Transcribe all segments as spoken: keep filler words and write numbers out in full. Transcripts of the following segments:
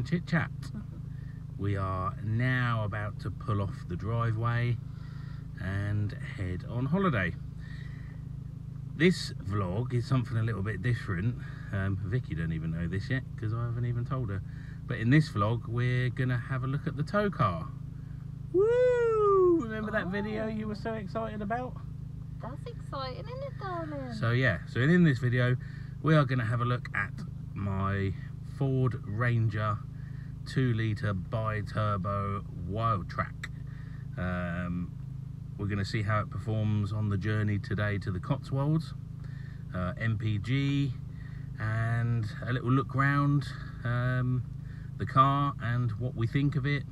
and chit chat. We are now about to pull off the driveway and head on holiday. This vlog is something a little bit different. Um, Vicky don't even know this yet because I haven't even told her. But in this vlog, we're gonna have a look at the tow car. Woo! Remember oh. that video you were so excited about? That's exciting, isn't it, darling? So yeah, so in this video, we are gonna have a look at my Ford Ranger two litre Bi-Turbo Wildtrak. Um, We're going to see how it performs on the journey today to the Cotswolds, uh, M P G, and a little look round um, the car and what we think of it,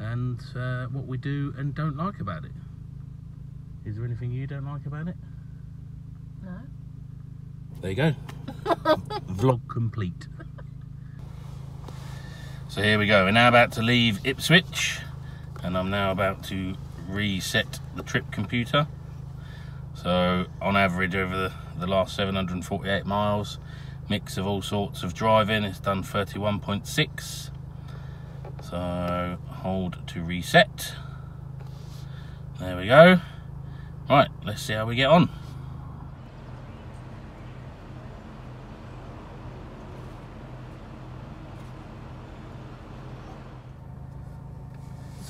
and uh, what we do and don't like about it. Is there anything you don't like about it? No. There you go. Vlog complete. So here we go. We're now about to leave Ipswich, and I'm now about to reset the trip computer. So on average over the, the last seven hundred and forty-eight miles, mix of all sorts of driving, it's done thirty-one point six. So hold to reset. There we go. Right, let's see how we get on.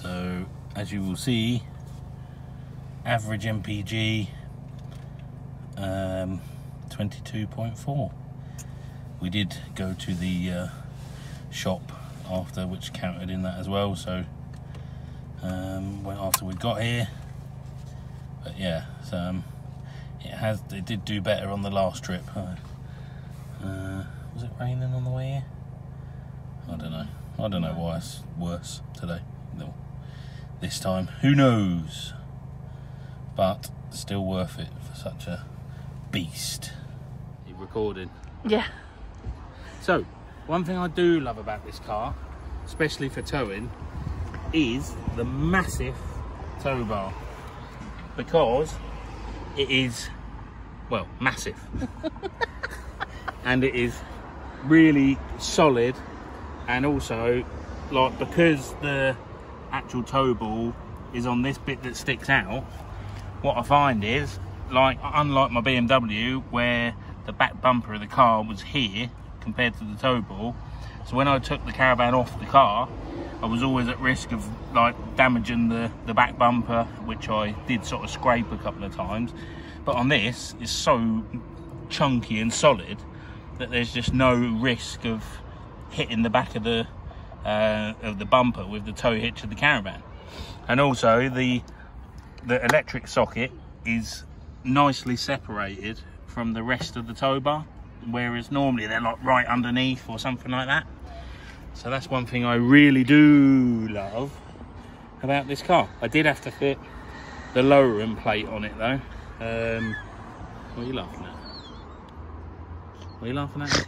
So as you will see, average M P G um, twenty-two point four. We did go to the uh, shop after, which counted in that as well, so um, went after we got here. But yeah, so, um, it has it did do better on the last trip. Huh? Uh, was it raining on the way here? I don't know. I don't know why it's worse today. No. This time, who knows, but still worth it for such a beast. You're recording? Yeah. So, one thing I do love about this car, especially for towing, is the massive tow bar, because it is, well, massive. And it is really solid, and also, like, because the actual tow ball is on this bit that sticks out, what I find is, like, unlike my B M W where the back bumper of the car was here compared to the tow ball, so when I took the Caravan off the car, I was always at risk of, like, damaging the the back bumper, which I did sort of scrape a couple of times. But on this, it's so chunky and solid that there's just no risk of hitting the back of the Uh, of the bumper with the tow hitch of the Caravan. And also the the electric socket is nicely separated from the rest of the tow bar, whereas normally they're, like, right underneath or something like that. So that's one thing I really do love about this car. I did have to fit the lowering plate on it though. Um, what are you laughing at? What are you laughing at?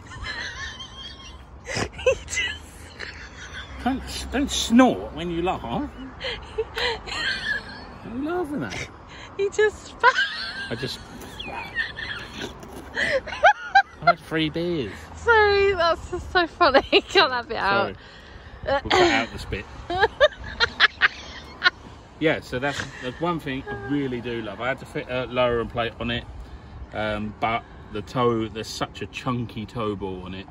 Don't, don't snort when you laugh. What are you laughing at? You just spat. I just... I had three beers. Sorry, that's just so funny. You can't have it out. Sorry. We'll cut out the spit. Yeah, so that's, that's one thing I really do love. I had to fit a lower and plate on it, um, but the tow, there's such a chunky tow ball on it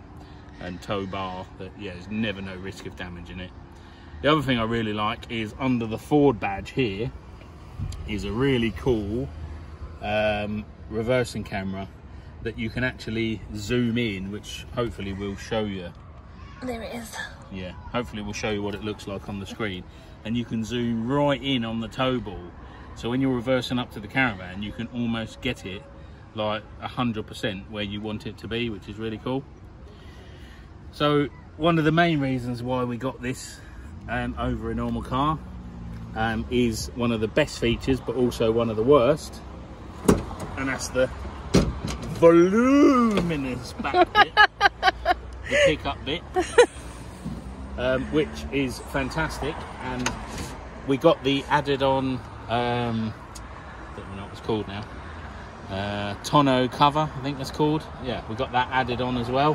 and tow bar that, yeah, there's never no risk of damaging it. The other thing I really like is under the Ford badge here is a really cool um, reversing camera that you can actually zoom in, which hopefully will show you. There it is. Yeah, hopefully we'll show you what it looks like on the screen. And you can zoom right in on the tow ball, so when you're reversing up to the Caravan, you can almost get it, like, one hundred percent where you want it to be, which is really cool. So one of the main reasons why we got this um, over a normal car um, is one of the best features, but also one of the worst, and that's the voluminous back bit, the pickup bit, um, which is fantastic. And we got the added on, um, I don't know what it's called now, uh, tonneau cover, I think that's called. Yeah, we got that added on as well,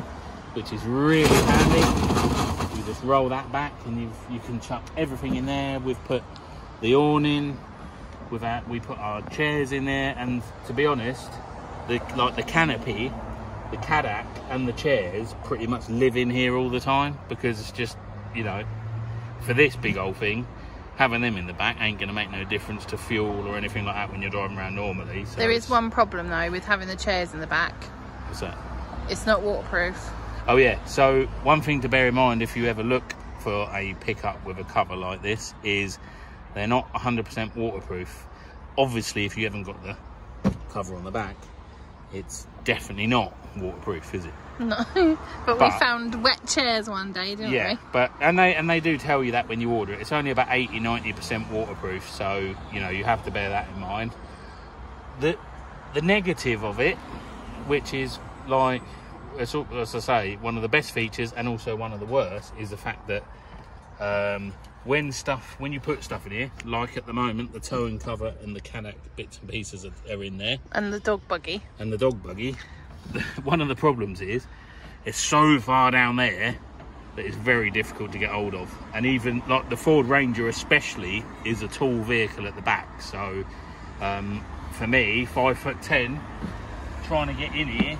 which is really handy. You just roll that back and you've, you can chuck everything in there. We've put the awning, we've had, we put our chairs in there, and to be honest, the like the canopy, the Cadac and the chairs pretty much live in here all the time, because it's just, you know, for this big old thing, having them in the back ain't going to make no difference to fuel or anything like that when you're driving around normally. So there is one problem though with having the chairs in the back. What's that? It's not waterproof. Oh yeah, so one thing to bear in mind if you ever look for a pickup with a cover like this is they're not one hundred percent waterproof. Obviously, if you haven't got the cover on the back, it's definitely not waterproof, is it? No, but, but we found wet chairs one day, didn't yeah, we? Yeah, but and they and they do tell you that when you order it. It's only about eighty, ninety percent waterproof, so you know you have to bear that in mind. The the negative of it, which is like as, as I say, one of the best features and also one of the worst, is the fact that um, when stuff when you put stuff in here, like at the moment, the towing cover and the Cadac bits and pieces are, are in there, and the dog buggy, and the dog buggy. One of the problems is it's so far down there that it's very difficult to get hold of, and even like the Ford Ranger especially is a tall vehicle at the back, so um for me, five foot ten, trying to get in here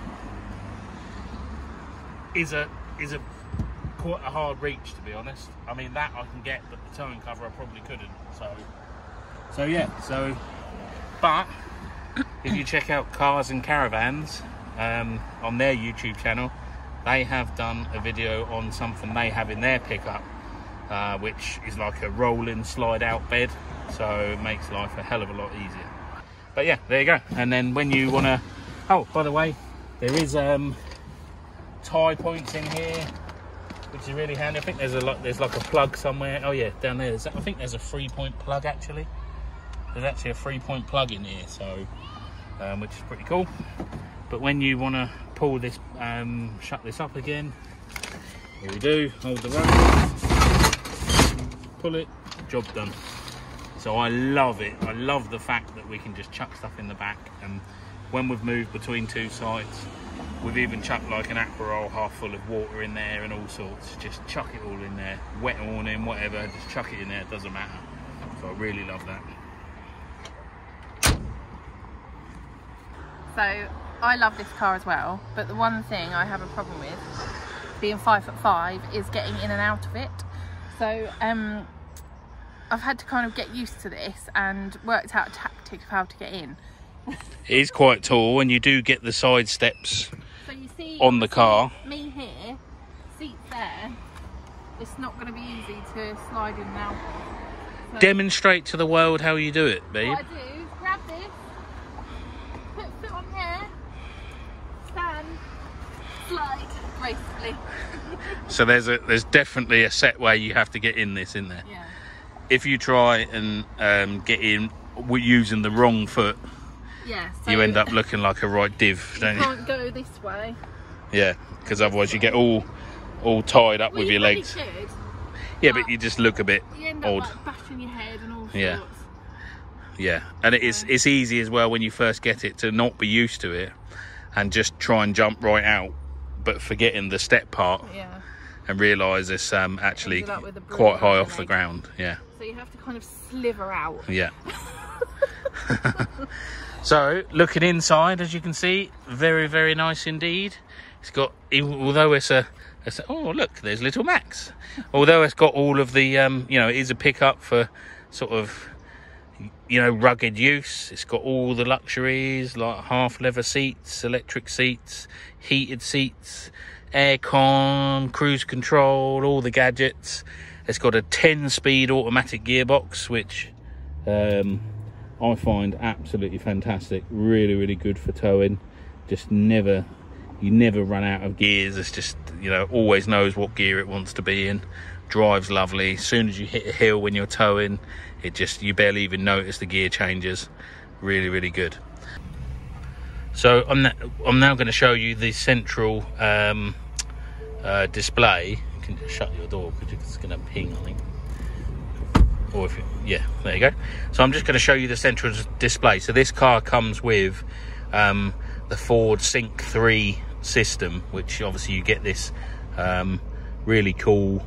is a is a quite a hard reach, to be honest. I mean, that I can get, but the towing cover I probably couldn't, so so yeah so but if you check out Cars and Caravans Um, on their YouTube channel, they have done a video on something they have in their pickup, uh, which is like a rolling slide out bed, so it makes life a hell of a lot easier. But yeah, there you go. And then when you want to, oh, by the way, there is um, tie points in here, which is really handy. I think there's a lot, there's like a plug somewhere. Oh yeah, down there. There's, I think there's a three point plug actually. There's actually a three point plug in here, so um, which is pretty cool. But when you want to pull this, um, shut this up again, what we do, hold the rope, pull it, job done. So I love it. I love the fact that we can just chuck stuff in the back. And when we've moved between two sites, we've even chucked like an Aperol half full of water in there and all sorts. Just chuck it all in there, wet awning, whatever, just chuck it in there, it doesn't matter. So I really love that. So I love this car as well, but the one thing I have a problem with, being five foot five, is getting in and out of it. So um, I've had to kind of get used to this and worked out a tactic of how to get in. It is quite tall, and you do get the side steps so you see, on the car. Me here, seat there. It's not going to be easy to slide in now. So demonstrate to the world how you do it, babe. What I do is grab this, put foot on here. Slide gracefully. So there's a there's definitely a set way you have to get in this in there. Yeah. If you try and um, get in using the wrong foot, yeah, so you end up looking like a right div, don't you? Can't you? Go this way. Yeah, because otherwise you get all all tied up well, with you your really legs. Could, yeah, but, but you just look a bit you end up odd. Like bashing your head and all sorts. Yeah. Yeah, and it is it's easy as well when you first get it to not be used to it and just try and jump right out, but forgetting the step part, yeah, and realise it's um, actually quite high off the ground. Yeah. So you have to kind of sliver out. Yeah. So looking inside, as you can see, very very nice indeed. It's got, although it's a, it's a oh look, there's little Max. Although it's got all of the um, you know, it is a pickup for sort of, you know, rugged use. It's got all the luxuries like half leather seats, electric seats, heated seats, aircon, cruise control, all the gadgets. It's got a ten speed automatic gearbox, which um I find absolutely fantastic. Really really good for towing. Just never you never run out of gears. It's just, you know, always knows what gear it wants to be in. Drives lovely. As soon as you hit a hill when you're towing, it just, you barely even notice the gear changes. Really really good. So i'm, I'm now going to show you the central um uh display. You can just shut your door because it's going to ping, I think, or if you, yeah, there you go. So I'm just going to show you the central display. So this car comes with um the Ford Sync three system, which obviously you get this um really cool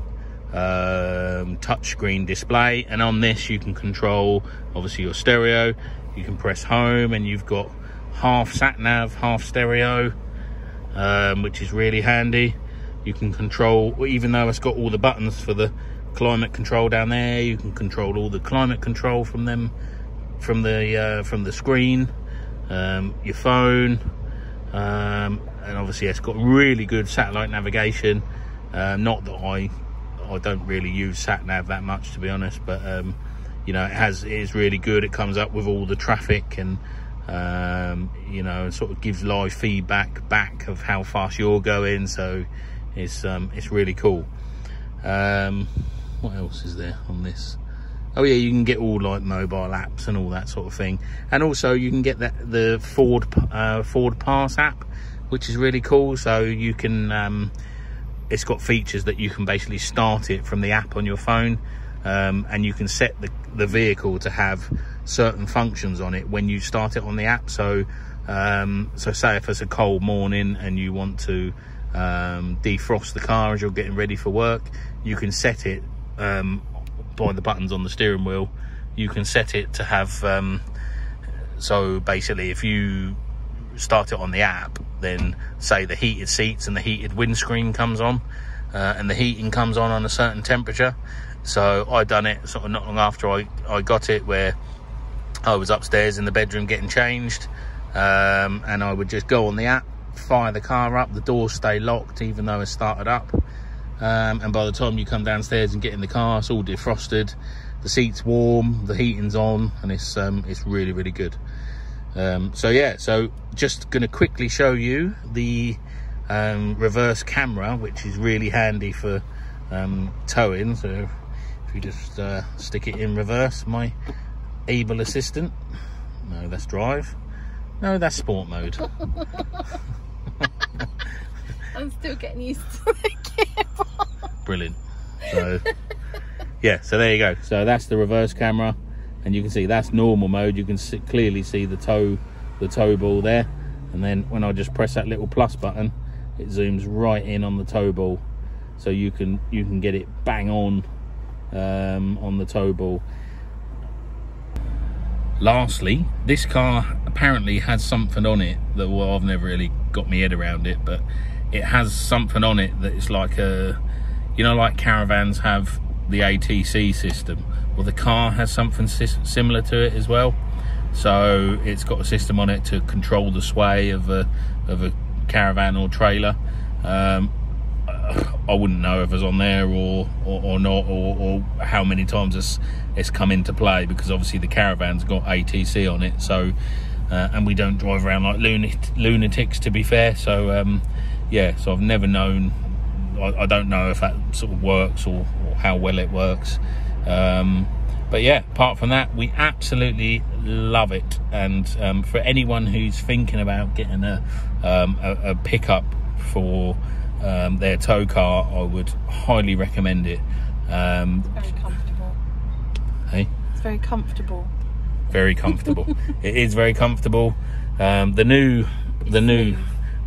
um, touchscreen display, and on this you can control obviously your stereo. You can press home and you've got half sat nav, half stereo, um, which is really handy. You can control, even though it's got all the buttons for the climate control down there, you can control all the climate control from them, from the uh, from the screen, um, your phone, um, and obviously it's got really good satellite navigation. Uh, not that I I don't really use sat nav that much, to be honest, but um, you know, it has it is really good. It comes up with all the traffic and um, you know, sort of gives live feedback back of how fast you're going. So it's um, it's really cool. Um, what else is there on this? Oh yeah, you can get all like mobile apps and all that sort of thing, and also you can get that the Ford uh, Ford Pass app, which is really cool. So you can um, it's got features that you can basically start it from the app on your phone, um, and you can set the the vehicle to have certain functions on it when you start it on the app. So um, so say if it's a cold morning and you want to um defrost the car as you're getting ready for work, you can set it um by the buttons on the steering wheel. You can set it to have um so basically if you start it on the app, then say the heated seats and the heated windscreen comes on, uh, and the heating comes on on a certain temperature. So I done it sort of not long after I I got it, where I was upstairs in the bedroom getting changed, um and I would just go on the app, fire the car up, the doors stay locked even though it's started up, um, and by the time you come downstairs and get in the car, it's all defrosted, the seats warm, the heating's on, and it's um it's really really good. Um so yeah, so just gonna quickly show you the um reverse camera, which is really handy for um towing. So if you just uh stick it in reverse, my able assistant, no that's drive, no that's sport mode. I'm still getting used to the camera. Brilliant. So yeah, so there you go. So that's the reverse camera, and you can see that's normal mode. You can see, clearly see the tow, the tow ball there, and then when I just press that little plus button, it zooms right in on the tow ball. So you can you can get it bang on um, on the tow ball. Lastly, this car apparently has something on it that, well, I've never really got my head around it, but it has something on it that it's like a, you know, like caravans have the A T C system, well the car has something similar to it as well. So it's got a system on it to control the sway of a of a caravan or trailer. um I wouldn't know if it's on there or or, or not, or, or how many times it's it's come into play, because obviously the caravan's got A T C on it. So uh, and we don't drive around like lunat lunatics, to be fair. So um yeah, so I've never known, I, I don't know if that sort of works or, or how well it works, um but yeah, apart from that, we absolutely love it. And um for anyone who's thinking about getting a um a, a pickup for Um, their tow car, I would highly recommend it. Um, it's very comfortable. Hey? It's very comfortable. Very comfortable. It is very comfortable. Um, the new, the new,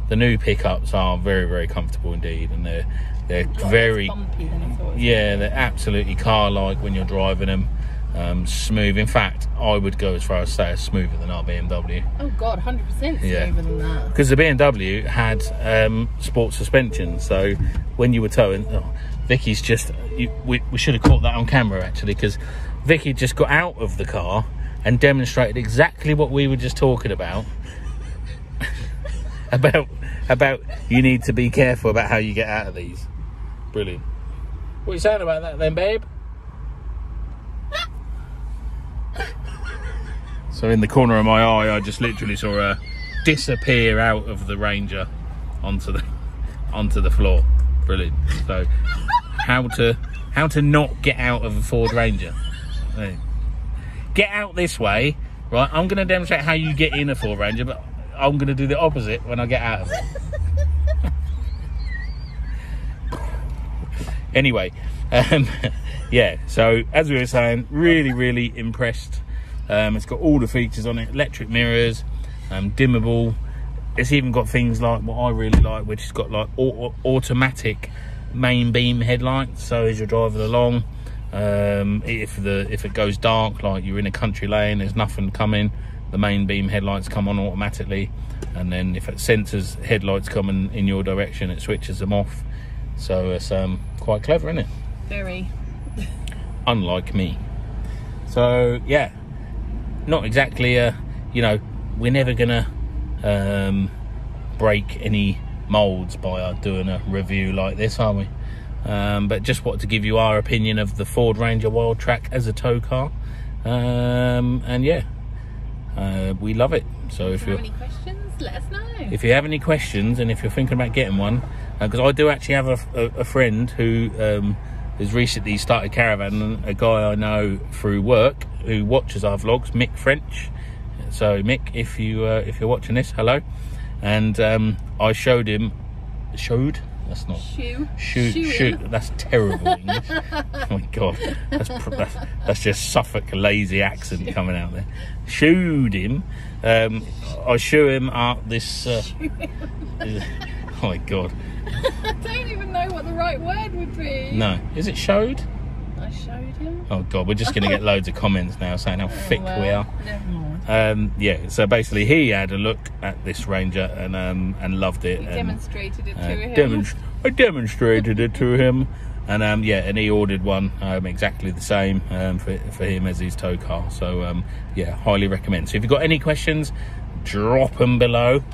the new pickups are very, very comfortable indeed, and they're they're God, very bumpy than I thought, yeah, they're absolutely car-like when you're driving them. Um, smooth. In fact, I would go as far as say it's smoother than our B M W. Oh God, one hundred percent smoother, yeah. Than that. Because the B M W had um, sports suspension, so when you were towing, oh, Vicky's just, you, we, we should have caught that on camera actually, because Vicky just got out of the car and demonstrated exactly what we were just talking about. about about you need to be careful about how you get out of these. Brilliant. What are you saying about that then, babe? So in the corner of my eye, I just literally saw her disappear out of the Ranger onto the onto the floor. Brilliant. So how to how to not get out of a Ford Ranger? Get out this way, right? I'm going to demonstrate how you get in a Ford Ranger, but I'm going to do the opposite when I get out of it. Anyway, um, yeah. So as we were saying, really, really impressed. Um, it's got all the features on it, electric mirrors, um, dimmable. It's even got things like what I really like, which has got like auto automatic main beam headlights, so as you're driving along, um, if the if it goes dark, like you're in a country lane, there's nothing coming, the main beam headlights come on automatically, and then if it senses headlights coming in your direction, it switches them off. So it's um, quite clever, isn't it? Very. Unlike me. So yeah, not exactly a, you know, we're never gonna um, break any molds by doing a review like this, are we? Um, but just wanted to give you our opinion of the Ford Ranger Wildtrak as a tow car, um, and yeah, uh, we love it. So if, if you have any questions, let us know. If you have any questions, and if you're thinking about getting one, because uh, I do actually have a, a, a friend who um, has recently started Caravan, and a guy I know through work who watches our vlogs, Mick French. So Mick, if you uh, if you're watching this, hello. And um, I showed him, showed, that's not, shoot, shoot, that's terrible English. Oh my God, that's, that's, that's just Suffolk lazy accent shoot. Coming out there. Showed him, um, I show him out this, uh, him. Oh my God. I don't even know what the right word would be. No, is it showed? I showed him. Oh God, we're just going to get loads of comments now saying how oh, thick well, we are. No. Um, yeah, so basically he had a look at this Ranger and um, and loved it. We and, demonstrated it to uh, him. Demonst I demonstrated it to him, and um, yeah, and he ordered one um, exactly the same um, for for him as his tow car. So um, yeah, highly recommend. So if you've got any questions, drop them below,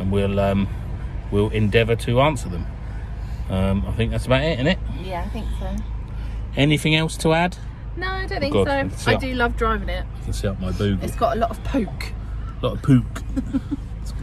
and we'll um, we'll endeavour to answer them. Um, I think that's about it, isn't it? Yeah, I think so. Anything else to add? No, I don't think oh God, so. I up. do love driving it. You can see up my boob. It's got a lot of poke. A lot of poke.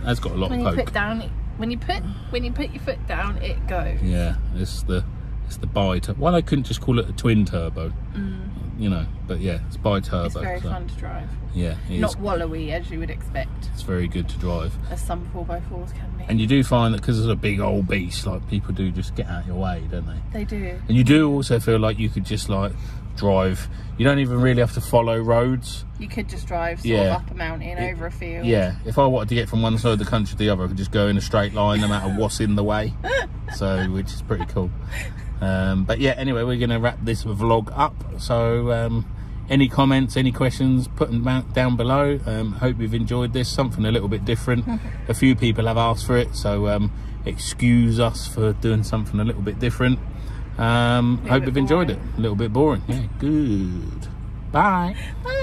That's got a lot when of poke. When you put down, it, when you put when you put your foot down, it goes. Yeah, it's the it's the bi-turbo. Well, I couldn't just call it a twin turbo. Mm. You know, but yeah, it's bi-turbo. It's very so. fun to drive. Yeah, it not is. wallowy as you would expect. It's very good to drive. As some four by fours can be. And you do find that because it's a big old beast, like people do just get out of your way, don't they? They do. And you do also feel like you could just like. drive. You don't even really have to follow roads. You could just drive sort yeah. of up a mountain, it, over a field. Yeah, if I wanted to get from one side of the country to the other, I could just go in a straight line no matter what's in the way. So, which is pretty cool. Um, but yeah, anyway, we're going to wrap this vlog up. So, um, any comments, any questions, put them down below. Um, hope you've enjoyed this. Something a little bit different. A few people have asked for it, so um, excuse us for doing something a little bit different. Um, hope you've enjoyed it. A little bit boring. Yeah, good. Bye. Bye.